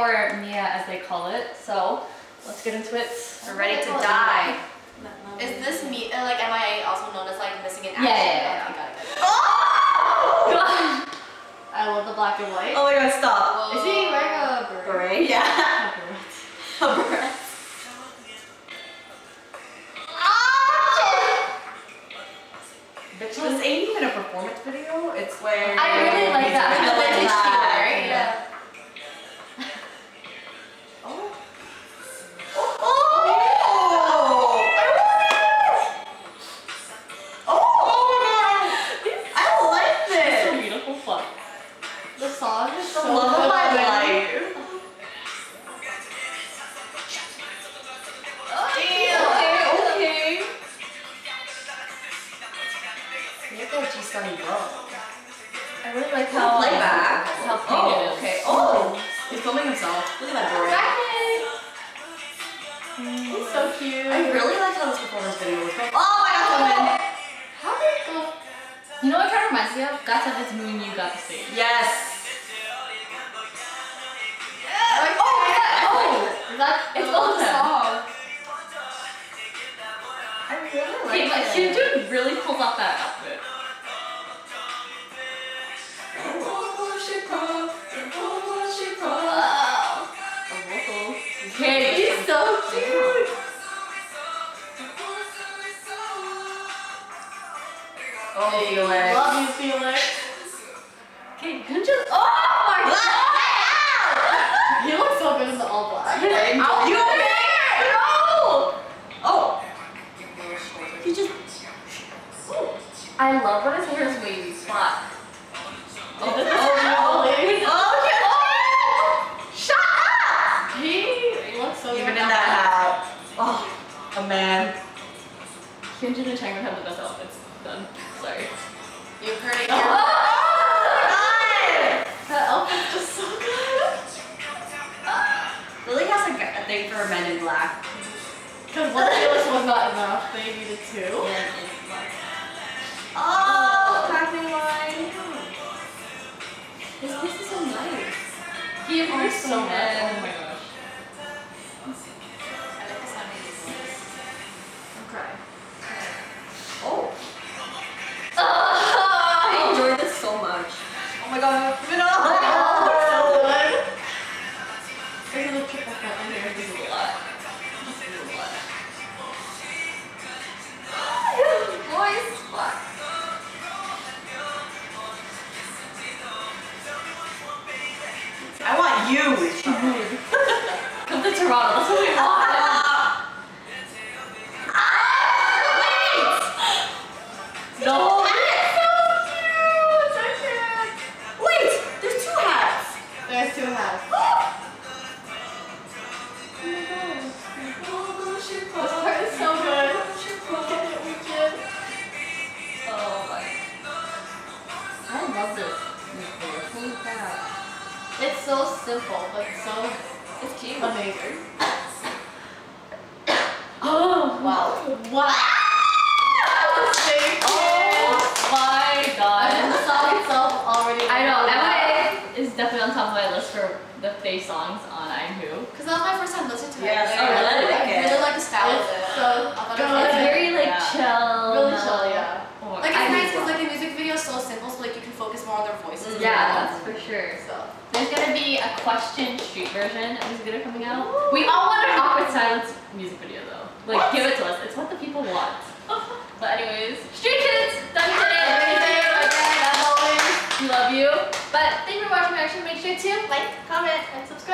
or M.I.A. as they call it. So let's get into it. We're ready to die. Is this like M.I.A. also known as like missing in action? Yeah. Oh God! I love the black and white. Oh my God! Stop. Whoa. Is he wearing a beret? Yeah. A beret. Bitch, this ain't even a performance video. It's where I really like that. I like that. Right? Yeah. I really like how playback. How oh, okay. Oh, he's filming himself. Look at that boy. He's so cute. I really like how this performance video was filmed. Oh my God! How did it go? You know what kind of reminds me of? That's how it's moving. You got to see. Yes. Yeah. Like, oh my God! Oh, that it's all the song. I really like it. Like, Hyunjin really pulls off that outfit. Oh, Felix. Love you, Felix. Okay, Hyunjin. Oh my God! He looks so good in the all black. Okay. You over there? No! Oh. He just. Oh. I love when his hair is wavy. Flat. Oh, this is really. Oh, okay. Oh! Shut up! He looks so good. Even in that hat. Oh, a man. Hyunjin and Changwon have the best outfits. Done. Sorry. You've heard it. Oh, God! That outfit's just so good. Lily has a thing for men in black. Because one Felix was not enough. They needed two. Men in black. Oh! Packing line. His voice is so nice. He appears so men. Oh my gosh. I like the sound of his voice. I'm crying. Oh. I enjoyed this so much. Oh my God. No. Oh, so good. There's a little kick back out here. This is a lot. This is a lot. His voice. Fuck. I want you. Come to Toronto. That's what we want. No. There's two hats. Oh my gosh. This part is so good. Oh my. I love this. It's so simple, but so it's cute. Amazing. Oh wow. Wow. Oh my God. And the song itself already. I know. M.I.A. is definitely on top of my list for the face songs on I'm Who. Because that was my first time listening to it. Yes, I really like it. I really like the style of it. So it's very like chill. Really chill, yeah. Like it's nice because like the music video is so simple, so like you can focus more on their voices. Yeah, that's for sure. So there's gonna be a Question Street version of this video coming out. We all want an awkward silence music video though. Like give it to us. It's what the people want. But anyways, Stray Kids, done today. As always, we love you. But thank you for watching my reaction. Make sure to like, comment, and subscribe.